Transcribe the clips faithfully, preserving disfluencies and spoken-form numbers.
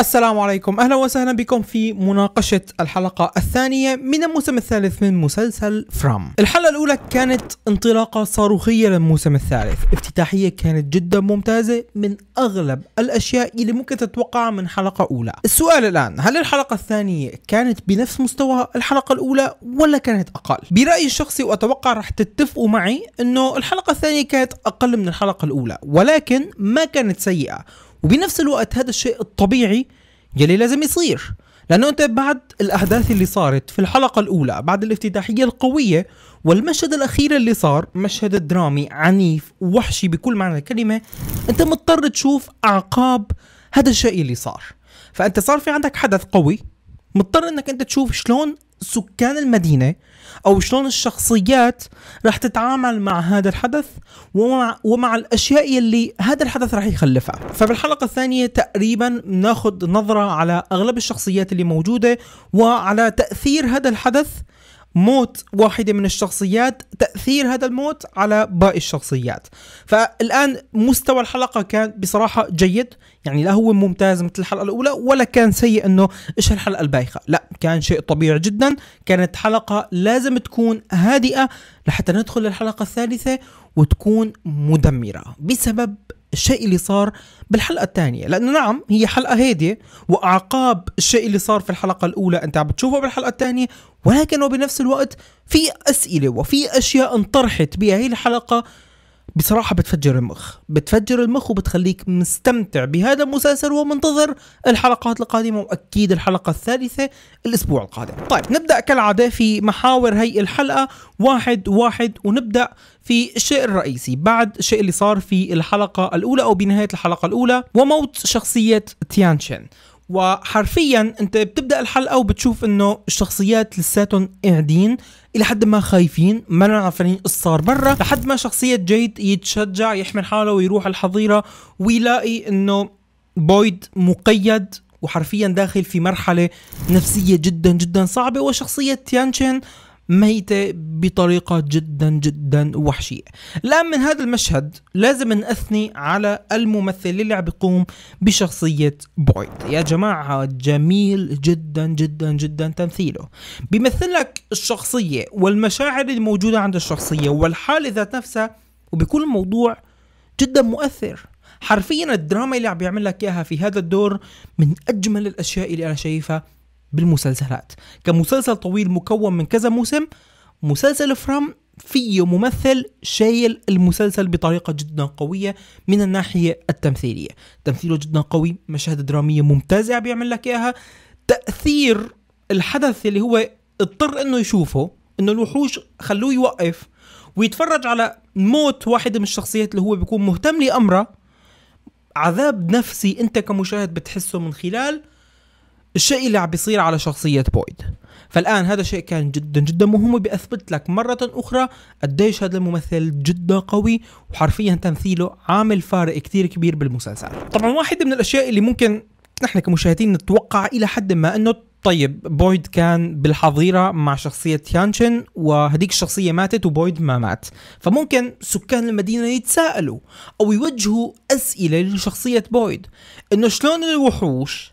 السلام عليكم، أهلا وسهلا بكم في مناقشة الحلقة الثانية من الموسم الثالث من مسلسل From. الحلقة الأولى كانت انطلاقة صاروخية للموسم الثالث، افتتاحية كانت جدا ممتازة من أغلب الأشياء اللي ممكن تتوقعها من حلقة أولى. السؤال الآن، هل الحلقة الثانية كانت بنفس مستوى الحلقة الأولى ولا كانت أقل؟ برأيي الشخصي وأتوقع راح تتفقوا معي إنه الحلقة الثانية كانت أقل من الحلقة الأولى، ولكن ما كانت سيئة. وبنفس الوقت هذا الشيء الطبيعي يلي لازم يصير، لأنه أنت بعد الأحداث اللي صارت في الحلقة الأولى، بعد الافتتاحية القوية والمشهد الأخير اللي صار، مشهد درامي عنيف ووحشي بكل معنى الكلمة، أنت مضطر تشوف أعقاب هذا الشيء اللي صار. فأنت صار في عندك حدث قوي، مضطر أنك أنت تشوف شلون سكان المدينة أو شلون الشخصيات رح تتعامل مع هذا الحدث ومع, ومع الأشياء يلي هذا الحدث رح يخلفها. فبالحلقة الثانية تقريبا ناخد نظرة على أغلب الشخصيات اللي موجودة وعلى تأثير هذا الحدث، موت واحدة من الشخصيات، تأثير هذا الموت على باقي الشخصيات. فالآن مستوى الحلقة كان بصراحة جيد، يعني لا هو ممتاز مثل الحلقة الأولى ولا كان سيء إنه إيش الحلقة البايخة، لا كان شيء طبيعي جدا. كانت حلقة لازم تكون هادئة لحتى ندخل للحلقة الثالثة وتكون مدمرة بسبب الشيء اللي صار بالحلقة الثانية، لأنه نعم هي حلقة هادية وأعقاب الشيء اللي صار في الحلقة الأولى أنت عم بتشوفه بالحلقة الثانية، ولكن وبنفس الوقت في أسئلة وفي أشياء انطرحت بهي الحلقة بصراحة بتفجر المخ، بتفجر المخ وبتخليك مستمتع بهذا المسلسل ومنتظر الحلقات القادمة وأكيد الحلقة الثالثة الأسبوع القادم. طيب نبدأ كالعادة في محاور هي الحلقة واحد واحد، ونبدأ في الشيء الرئيسي بعد الشيء اللي صار في الحلقة الأولى أو بنهاية الحلقة الأولى وموت شخصية تيان شين. وحرفيا انت بتبدأ الحلقة وبتشوف انه الشخصيات لساتهم قاعدين الى حد ما خايفين، ما عارفين ايش صار برا، لحد ما شخصية جيد يتشجع يحمل حاله ويروح الحظيرة ويلاقي انه بويد مقيد وحرفيا داخل في مرحلة نفسية جدا جدا صعبة، وشخصية تيان شين ميتة بطريقة جدا جدا وحشية. الآن من هذا المشهد لازم نأثني على الممثل اللي عم بيقوم بشخصية بويد. يا جماعة جميل جدا جدا جدا تمثيله، بيمثل لك الشخصية والمشاعر اللي موجودة عند الشخصية والحالة ذات نفسها، وبكل موضوع جدا مؤثر. حرفيا الدراما اللي عم بيعمل لك إياها في هذا الدور من أجمل الأشياء اللي أنا شايفها بالمسلسلات. كمسلسل طويل مكون من كذا موسم، مسلسل فرام فيه ممثل شايل المسلسل بطريقة جدا قوية من الناحية التمثيلية، تمثيله جدا قوي، مشاهد درامية ممتازة بيعمل لك إياها، تأثير الحدث اللي هو اضطر إنه يشوفه، إنه الوحوش خلوه يوقف ويتفرج على موت واحدة من الشخصيات اللي هو بيكون مهتم لأمره، عذاب نفسي أنت كمشاهد بتحسه من خلال الشيء اللي عم بيصير على شخصية بويد. فالآن هذا الشيء كان جدا جدا مهم وبيثبت لك مرة أخرى قديش هذا الممثل جدا قوي، وحرفيا تمثيله عامل فارق كتير كبير بالمسلسل. طبعا واحد من الأشياء اللي ممكن نحن كمشاهدين نتوقع إلى حد ما إنه طيب بويد كان بالحظيرة مع شخصية تيان شين وهديك الشخصية ماتت وبويد ما مات، فممكن سكان المدينة يتساءلوا أو يوجهوا أسئلة لشخصية بويد إنه شلون الوحوش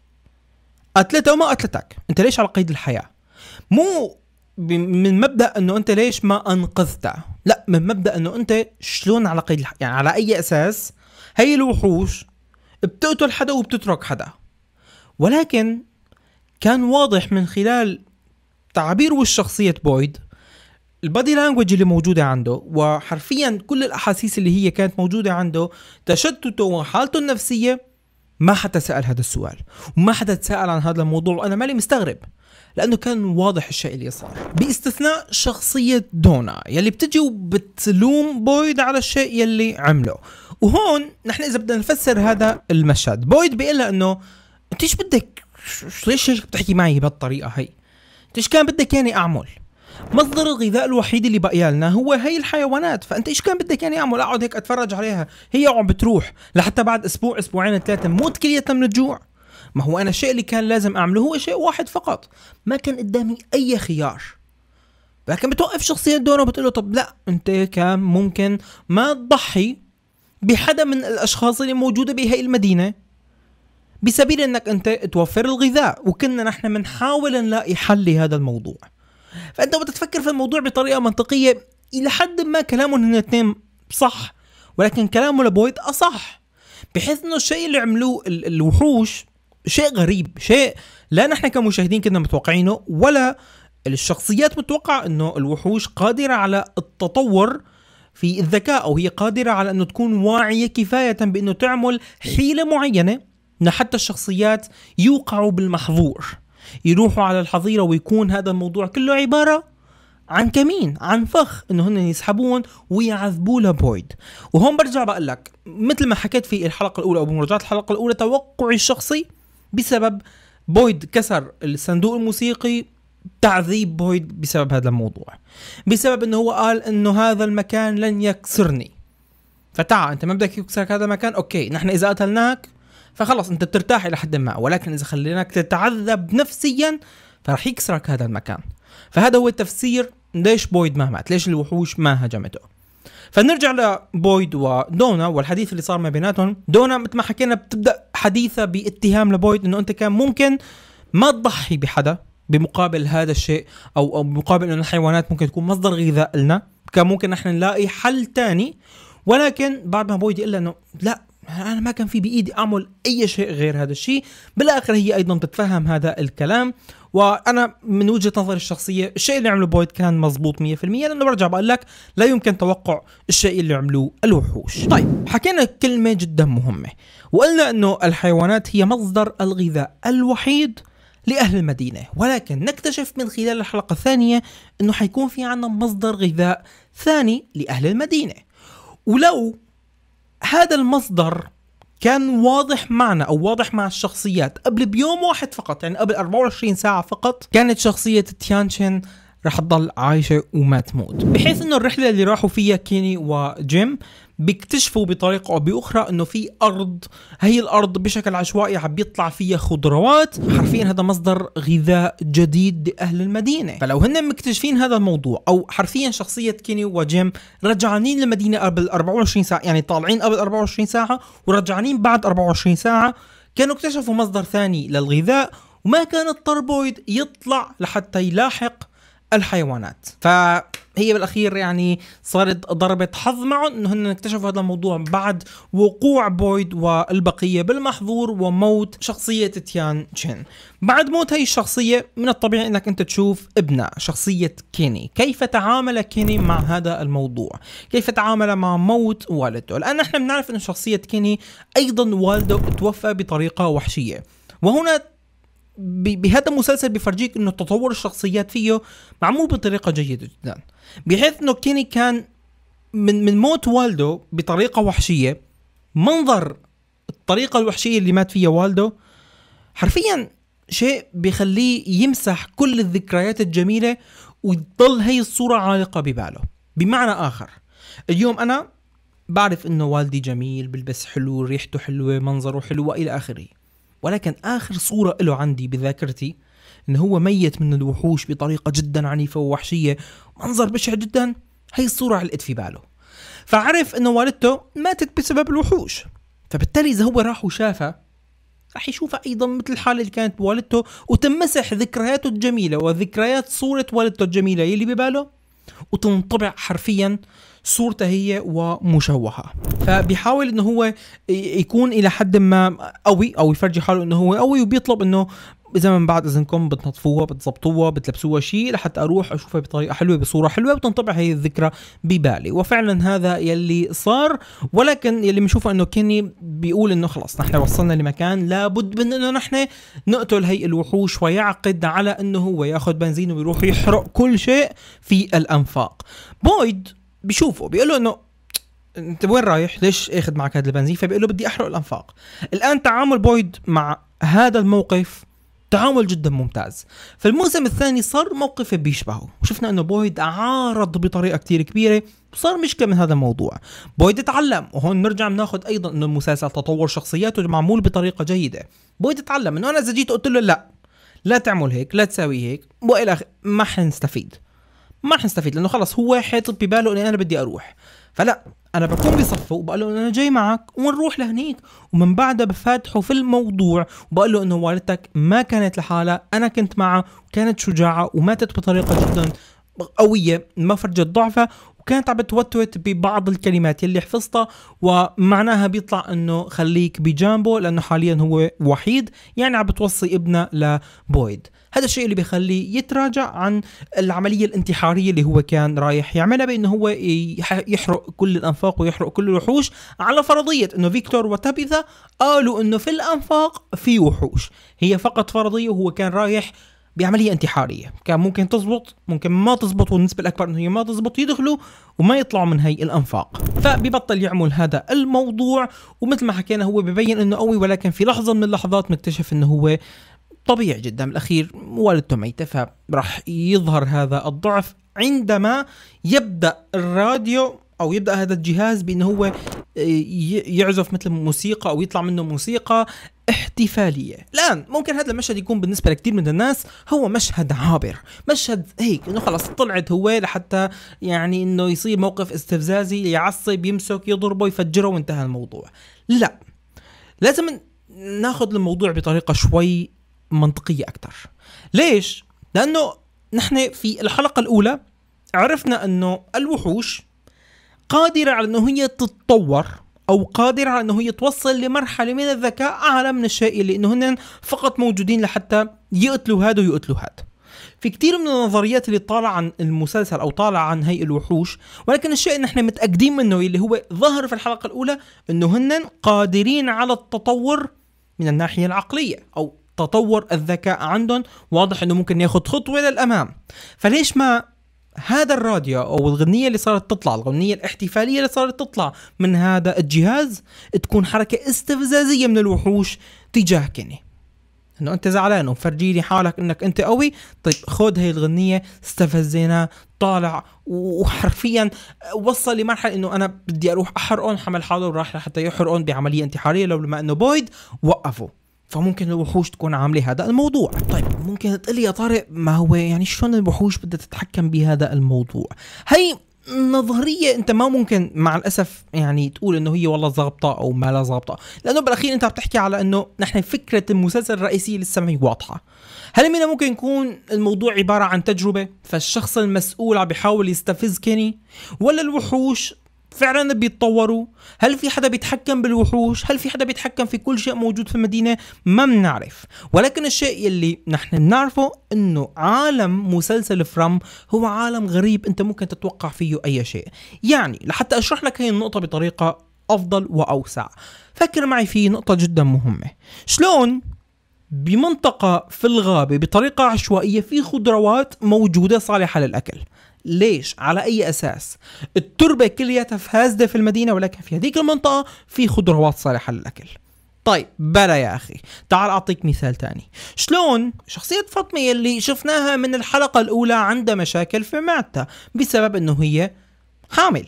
قتلتها وما قتلتك، انت ليش على قيد الحياة؟ مو من مبدأ انه انت ليش ما انقذتها، لا من مبدأ انه انت شلون على قيد الحياة، يعني على اي اساس هي الوحوش بتقتل حدا وبتترك حدا. ولكن كان واضح من خلال تعابير والشخصية بويد، البادي لانجوج اللي موجودة عنده، وحرفيا كل الاحاسيس اللي هي كانت موجودة عنده، تشتته وحالته النفسية، ما حدا سأل هذا السؤال وما حدا تسأل عن هذا الموضوع، وأنا مالي مستغرب لأنه كان واضح الشيء اللي صار، باستثناء شخصية دونا يلي بتجي وبتلوم بويد على الشيء يلي عمله. وهون نحن إذا بدنا نفسر هذا المشهد، بويد بيقول لها إنه أنت إيش بدك، ليش ليش بتحكي معي بهالطريقة هي؟ أنت إيش كان بدك ياني أعمل؟ مصدر الغذاء الوحيد اللي بقي لنا هو هي الحيوانات، فانت ايش كان بدك يعني اعمل؟ اقعد هيك اتفرج عليها هي عم بتروح لحتى بعد اسبوع اسبوعين ثلاثه نموت كليتنا من الجوع؟ ما هو انا الشيء اللي كان لازم اعمله هو شيء واحد فقط، ما كان قدامي اي خيار. لكن بتوقف شخصيه دونا وبتقول له طب لا انت كان ممكن ما تضحي بحدا من الاشخاص اللي موجوده بهي المدينه بسبيل انك انت توفر الغذاء، وكنا نحن بنحاول نلاقي حل لهذا الموضوع. فانت بدك تفكر في الموضوع بطريقه منطقيه، الى حد ما كلامهم هن الاثنين صح، ولكن كلامه لبويد اصح، بحيث انه الشيء اللي عملوه الوحوش شيء غريب، شيء لا نحن كمشاهدين كنا متوقعينه، ولا الشخصيات متوقعه انه الوحوش قادره على التطور في الذكاء، او هي قادره على انه تكون واعيه كفايه بانه تعمل حيله معينه لحتى الشخصيات يوقعوا بالمحظور، يروحوا على الحظيره، ويكون هذا الموضوع كله عباره عن كمين، عن فخ، انه هن يسحبون ويعذبوا لبويد. وهون برجع بقول لك مثل ما حكيت في الحلقه الاولى او بمراجعه الحلقه الاولى، توقعي الشخصي بسبب بويد كسر الصندوق الموسيقي، تعذيب بويد بسبب هذا الموضوع، بسبب انه هو قال انه هذا المكان لن يكسرني. فتعا انت ما بدك يكسرك هذا المكان، اوكي نحن اذا قتلناك فخلص انت بترتاح الى حد ما، ولكن اذا خليناك تتعذب نفسيا فرح يكسرك هذا المكان. فهذا هو التفسير ليش بويد ما مات، ليش الوحوش ما هجمته. فنرجع لبويد ودونا والحديث اللي صار ما بيناتهم. دونا مثل ما حكينا بتبدا حديثها باتهام لبويد انه انت كان ممكن ما تضحي بحدا بمقابل هذا الشيء، او بمقابل انه الحيوانات ممكن تكون مصدر غذاء لنا، كان ممكن نحن نلاقي حل ثاني. ولكن بعد ما بويد قال انه لا انا ما كان في بايدي اعمل اي شيء غير هذا الشيء، بالاخر هي ايضا تتفهم هذا الكلام. وانا من وجهه نظري الشخصيه الشيء اللي عمله بويد كان مزبوط مية بالمية، لانه برجع بقول لك لا يمكن توقع الشيء اللي عملوه الوحوش. طيب حكينا كلمه جدا مهمه، وقلنا انه الحيوانات هي مصدر الغذاء الوحيد لأهل المدينة، ولكن نكتشف من خلال الحلقة الثانية أنه حيكون في عنا مصدر غذاء ثاني لأهل المدينة. ولو هذا المصدر كان واضح معنا أو واضح مع الشخصيات قبل بيوم واحد فقط، يعني قبل أربعة وعشرين ساعة فقط، كانت شخصية تيان شين رح تضل عايشة وما تموت. بحيث أنه الرحلة اللي راحوا فيها كيني وجيم بيكتشفوا بطريقة أو بأخرى أنه في أرض، هي الأرض بشكل عشوائي عم بيطلع فيها خضروات، حرفيا هذا مصدر غذاء جديد لأهل المدينة. فلو هن مكتشفين هذا الموضوع، أو حرفيا شخصية كيني وجيم رجعانين للمدينة قبل أربعة وعشرين ساعة، يعني طالعين قبل أربعة وعشرين ساعة ورجعانين بعد أربعة وعشرين ساعة، كانوا اكتشفوا مصدر ثاني للغذاء، وما كان اضطر بويد يطلع لحتى يلاحق الحيوانات. فهي بالاخير يعني صارت ضربة حظ معهم انه هن اكتشفوا هذا الموضوع بعد وقوع بويد والبقيه بالمحظور وموت شخصيه تيان شين. بعد موت هي الشخصيه من الطبيعي انك انت تشوف ابنها، شخصيه كيني، كيف تعامل كيني مع هذا الموضوع، كيف تعامل مع موت والده، لان احنا بنعرف انه شخصيه كيني ايضا والده توفى بطريقه وحشيه. وهنا بهذا المسلسل بفرجيك انه تطور الشخصيات فيه معمول بطريقه جيده جدا، بحيث انه كيني كان من من موت والده بطريقه وحشيه، منظر الطريقه الوحشيه اللي مات فيها والده حرفيا شيء بيخليه يمسح كل الذكريات الجميله، وتضل هي الصوره عالقه بباله. بمعنى اخر، اليوم انا بعرف انه والدي جميل، بلبس حلو، ريحته حلوه، منظره حلو والى اخره، ولكن آخر صورة له عندي بذاكرتي إنه هو ميت من الوحوش بطريقة جدا عنيفة ووحشية، منظر بشع جدا، هي الصورة علقت في باله. فعرف إنه والدته ماتت بسبب الوحوش، فبالتالي إذا هو راح وشافها راح يشوفها أيضا مثل الحالة اللي كانت بوالدته، وتمسح ذكرياته الجميلة وذكريات صورة والدته الجميلة يلي بباله، وتنطبع حرفيا صورته هي ومشوهة. فبيحاول انه هو يكون الى حد ما قوي، او يفرجي حاله انه هو قوي، وبيطلب انه اذا من بعد اذنكم بتنظفوها، بتظبطوها، بتلبسوها شيء لحتى اروح اشوفها بطريقه حلوه، بصوره حلوه، وتنطبع هي الذكرى ببالي. وفعلا هذا يلي صار. ولكن يلي بنشوفه انه كيني بيقول انه خلص نحن وصلنا لمكان لابد من انه نحن نقتل هي الوحوش، ويعقد على انه هو ياخذ بنزين ويروح يحرق كل شيء في الانفاق. بويد بيشوفه بيقول له انه انت وين رايح؟ ليش اخذ معك هذا البنزين؟ فبيقول له بدي احرق الانفاق. الان تعامل بويد مع هذا الموقف تعامل جدا ممتاز. فالموسم الثاني صار موقفه بيشبهه، وشفنا انه بويد عارض بطريقه كثير كبيره، وصار مشكله من هذا الموضوع. بويد تعلم، وهون نرجع بناخذ ايضا انه المسلسل تطور شخصياته معمول بطريقه جيده. بويد تعلم انه انا اذا جيت قلت له لا، لا تعمل هيك، لا تساوي هيك، والى اخره، ما حنستفيد. ما حنستفيد لانه خلص هو حاطط بباله اني انا بدي اروح، فلا انا بكون بصفه وبقول له انا جاي معك ونروح لهنيك، ومن بعدها بفاتحه في الموضوع وبقول له انه والدتك ما كانت لحالها، انا كنت معها وكانت شجاعه وماتت بطريقه جدا قويه ما فرجت ضعفها، وكانت عم بتوتوت ببعض الكلمات يلي حفظتها، ومعناها بيطلع انه خليك بجانبه لانه حاليا هو وحيد، يعني عم بتوصي ابنه لبويد. هذا الشيء اللي بيخليه يتراجع عن العمليه الانتحاريه اللي هو كان رايح يعملها، بانه هو يحرق كل الانفاق ويحرق كل الوحوش، على فرضيه انه فيكتور وتبيثا قالوا انه في الانفاق في وحوش، هي فقط فرضيه، وهو كان رايح بعمليه انتحاريه، كان ممكن تزبط ممكن ما تزبط، والنسبه الاكبر انه هي ما تزبط، يدخلوا وما يطلعوا من هي الانفاق، فبيبطل يعمل هذا الموضوع. ومثل ما حكينا هو ببين انه قوي، ولكن في لحظه من اللحظات نكتشف انه هو طبيعي جدا، بالاخير والدته ميته، فراح يظهر هذا الضعف عندما يبدا الراديو او يبدا هذا الجهاز بانه هو يعزف مثل موسيقى او يطلع منه موسيقى احتفاليه. الان ممكن هذا المشهد يكون بالنسبه لكثير من الناس هو مشهد عابر، مشهد هيك انه خلص طلعت هو لحتى يعني انه يصير موقف استفزازي، يعصب، يمسك، يضربه، يفجره، وانتهى الموضوع. لا، لازم ناخذ الموضوع بطريقه شوي منطقيه اكثر. ليش؟ لانه نحن في الحلقه الاولى عرفنا انه الوحوش قادرة على انه هي تتطور، او قادرة على انه هي توصل لمرحلة من الذكاء اعلى من الشيء اللي انه هن فقط موجودين لحتى يقتلوا هاد ويقتلوا هاد. في كثير من النظريات اللي طالعة عن المسلسل او طالعة عن هي الوحوش، ولكن الشيء اللي نحن متأكدين منه اللي هو ظهر في الحلقة الاولى انه هن قادرين على التطور من الناحية العقلية، او تطور الذكاء عندهم واضح انه ممكن ياخذ خطوة للامام. فليش ما هذا الراديو او الغنية اللي صارت تطلع، الغنية الاحتفالية اللي صارت تطلع من هذا الجهاز، تكون حركة استفزازية من الوحوش تجاه كيني، انه انت زعلان وفرجيلي حالك انك انت قوي، طيب خذ هي الغنية استفزيناه طالع، وحرفيا وصل لمرحلة انه انا بدي اروح احرقهم، حمل حاله وراح لحتى يحرقهم بعملية انتحارية، لولا انه بويد وقفوا. فممكن الوحوش تكون عامله هذا الموضوع. طيب ممكن تقلي يا طارق ما هو يعني شلون الوحوش بدها تتحكم بهذا الموضوع؟ هي نظريه انت ما ممكن مع الاسف يعني تقول انه هي والله ظابطه او ما لا ظابطه، لانه بالاخير انت عم تحكي على انه نحن فكره المسلسل الرئيسيه لسه ما هي واضحه. هل من ممكن يكون الموضوع عباره عن تجربه فالشخص المسؤول عم بيحاول يستفز كيني، ولا الوحوش فعلا بيتطوروا؟ هل في حدا بيتحكم بالوحوش؟ هل في حدا بيتحكم في كل شيء موجود في المدينة؟ ما بنعرف، ولكن الشيء اللي نحن بنعرفه انه عالم مسلسل فرام هو عالم غريب انت ممكن تتوقع فيه اي شيء. يعني لحتى اشرح لك هي النقطة بطريقة افضل واوسع، فكر معي في نقطة جدا مهمة. شلون بمنطقة في الغابة بطريقة عشوائية في خضروات موجودة صالحة للاكل؟ ليش؟ على أي أساس؟ التربة كلياتها فاسدة في المدينة، ولكن في هذيك المنطقة في خضروات صالحة للأكل. طيب بلا يا أخي، تعال أعطيك مثال تاني. شلون شخصية فاطمة اللي شفناها من الحلقة الأولى عندها مشاكل في معدتها بسبب أنه هي حامل،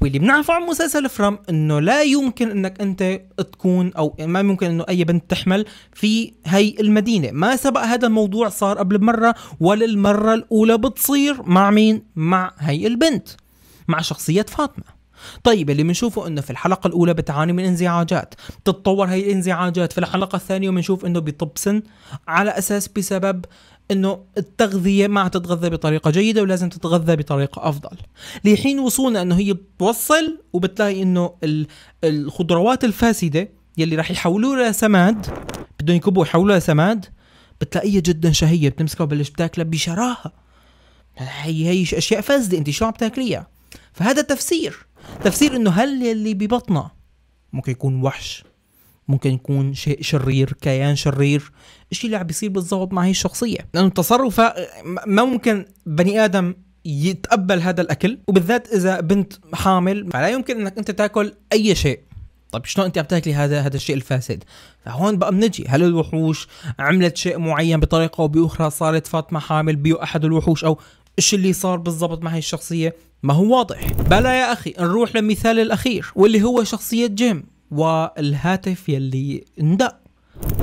واللي بنعرفه عن مسلسل فرام انه لا يمكن انك انت تكون، او ما ممكن انه اي بنت تحمل في هي المدينه، ما سبق هذا الموضوع صار قبل بمره، وللمره الاولى بتصير مع مين؟ مع هي البنت، مع شخصيه فاطمه. طيب اللي بنشوفه انه في الحلقه الاولى بتعاني من انزعاجات، بتتطور هي الانزعاجات في الحلقه الثانيه، وبنشوف انه بطب سن على اساس بسبب انه التغذية ما تتغذى بطريقة جيدة ولازم تتغذى بطريقة افضل، لحين وصولنا انه هي بتوصل وبتلاقي انه الخضروات الفاسدة يلي راح يحولوها لسماد، بدهم يكبوا يحولوها لسماد، بتلاقيها جدا شهية، بتمسكها وبلش بتاكلها بشراهة. هي هي اشياء فاسدة، انت شو عم تاكليها؟ فهذا تفسير، تفسير انه هل اللي ببطنها ممكن يكون وحش، ممكن يكون شيء شرير، كيان شرير، الشيء اللي عم بيصير بالضبط مع هي الشخصية، لأنه تصرفها ما ممكن بني آدم يتقبل هذا الأكل، وبالذات إذا بنت حامل فلا يمكن إنك أنت تاكل أي شيء. طيب شلون أنت عم تاكلي هذا هذا الشيء الفاسد؟ فهون بقى بنجي، هل الوحوش عملت شيء معين بطريقة أو بأخرى صارت فاطمة حامل بيو أحد الوحوش، أو ايش اللي صار بالضبط مع هي الشخصية؟ ما هو واضح. بلا يا أخي نروح للمثال الأخير واللي هو شخصية جيم والهاتف يلي اندق.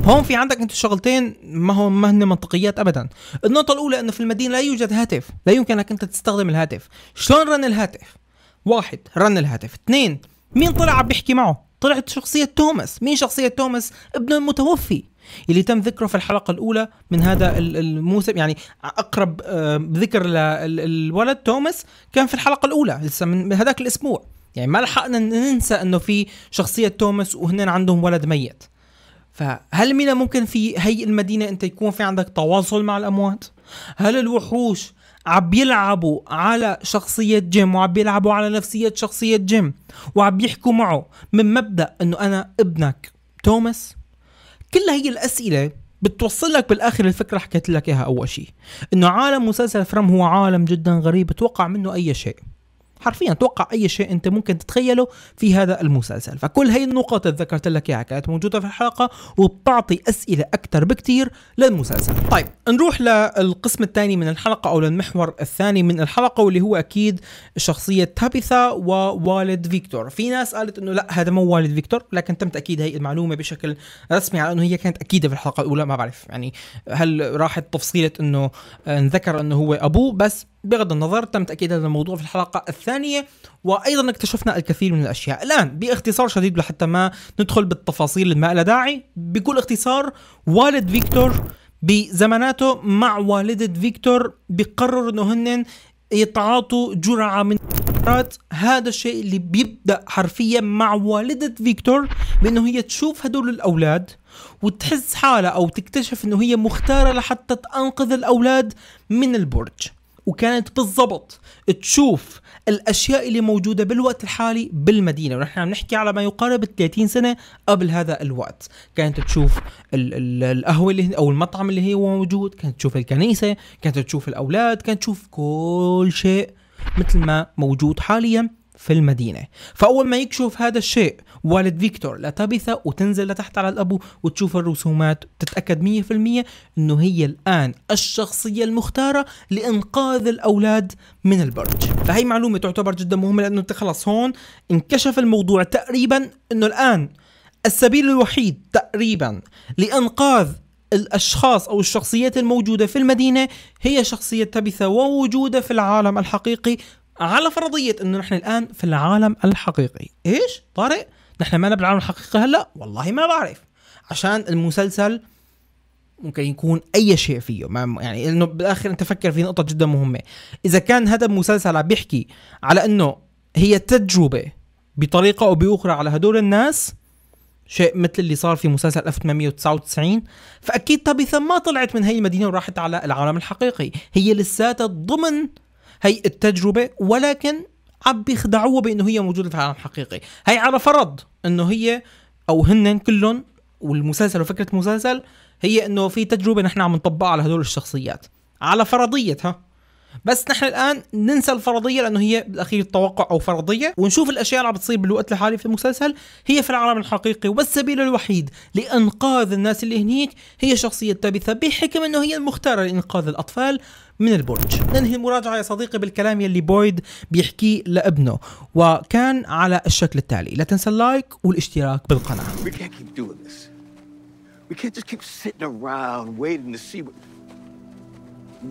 هون في عندك انت شغلتين ما هم ما هن منطقيات ابدا. النقطة الأولى انه في المدينة لا يوجد هاتف، لا يمكنك انت تستخدم الهاتف، شلون رن الهاتف؟ واحد رن الهاتف. اثنين، مين طلع عم بيحكي معه؟ طلعت شخصية توماس. مين شخصية توماس؟ ابنه المتوفي اللي تم ذكره في الحلقة الأولى من هذا الموسم، يعني أقرب ذكر للولد توماس كان في الحلقة الأولى لسه من هذاك الأسبوع، يعني ما لحقنا ننسى أنه في شخصية توماس وهنن عندهم ولد ميت. فهل من ممكن في هي المدينة أنت يكون في عندك تواصل مع الأموات؟ هل الوحوش عم بيلعبوا على شخصية جيم وعم بيلعبوا على نفسية شخصية جيم وعم بيحكوا معه من مبدأ أنه أنا ابنك توماس؟ كل هي الأسئلة بتوصل لك بالآخر الفكرة حكيت لك إياها أول شيء، أنه عالم مسلسل فرم هو عالم جدا غريب، بتوقع منه أي شيء، حرفيا توقع أي شيء أنت ممكن تتخيله في هذا المسلسل. فكل هي النقاط اللي ذكرت لك إياها كانت موجودة في الحلقة وبتعطي أسئلة أكثر بكتير للمسلسل. طيب نروح للقسم الثاني من الحلقة أو للمحور الثاني من الحلقة، واللي هو أكيد شخصية تابيثا ووالد فيكتور. في ناس قالت إنه لا هذا مو والد فيكتور، لكن تم تأكيد هي المعلومة بشكل رسمي على إنه هي كانت أكيدة في الحلقة الأولى. ما بعرف يعني هل راحت تفصيلة إنه نذكر إنه هو أبوه، بس بغض النظر تم تأكيد هذا الموضوع في الحلقة الثانية، وأيضا اكتشفنا الكثير من الأشياء. الآن باختصار شديد لحتى ما ندخل بالتفاصيل ما لها داعي، بكل اختصار والد فيكتور بزماناته مع والدة فيكتور بقرروا إنه هن يتعاطوا جرعة من المخدرات. هذا الشيء اللي بيبدأ حرفيا مع والدة فيكتور بأنه هي تشوف هدول الأولاد وتحس حالها أو تكتشف إنه هي مختارة لحتى تنقذ الأولاد من البرج، وكانت بالضبط تشوف الأشياء اللي موجودة بالوقت الحالي بالمدينة، ونحن عم نحكي على ما يقارب ثلاثين سنة قبل هذا الوقت. كانت تشوف القهوة اللي أو المطعم اللي هو موجود، كانت تشوف الكنيسة، كانت تشوف الأولاد، كانت تشوف كل شيء مثل ما موجود حاليا في المدينة. فأول ما يكشف هذا الشيء والد فيكتور لتابيثا وتنزل لتحت على الأبو وتشوف الرسومات، تتأكد مية بالمية أنه هي الآن الشخصية المختارة لإنقاذ الأولاد من البرج. فهي معلومة تعتبر جدا مهمة، لأنه انت خلص هون انكشف الموضوع تقريبا أنه الآن السبيل الوحيد تقريبا لإنقاذ الأشخاص أو الشخصيات الموجودة في المدينة هي شخصية تابيثا ووجودها في العالم الحقيقي، على فرضية أنه نحن الآن في العالم الحقيقي. إيش طارق؟ نحن ما بالعالم الحقيقي هلأ؟ والله ما بعرف، عشان المسلسل ممكن يكون أي شيء فيه، ما يعني إنه بالآخر أنت فكر في نقطة جدا مهمة. إذا كان هذا المسلسل عم بيحكي على أنه هي تجربة بطريقة أو بأخرى على هدول الناس، شيء مثل اللي صار في مسلسل ألف وثمانمئة وتسعة وتسعين، فأكيد طبيعة ما طلعت من هي المدينة وراحت على العالم الحقيقي، هي لساتها ضمن هي التجربة، ولكن عم بيخدعوها بأنه هي موجودة في العالم الحقيقي. هي على فرض أنه هي أو هن كلهم والمسلسل وفكرة مسلسل هي أنه في تجربة نحن عم نطبقها على هدول الشخصيات على فرضيتها، بس نحن الآن ننسى الفرضية لأنه هي بالأخير توقع أو فرضية، ونشوف الأشياء اللي عم بتصير بالوقت الحالي في المسلسل هي في العالم الحقيقي، والسبيل الوحيد لإنقاذ الناس اللي هنيك هي شخصية تابيثا، بحكم أنه هي المختارة لإنقاذ الأطفال من البرج. ننهي المراجعة يا صديقي بالكلام يلي بويد بيحكيه لابنه، وكان على الشكل التالي. لا تنسى اللايك والاشتراك بالقناة.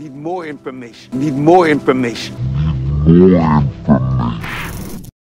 Need more information. Need more information.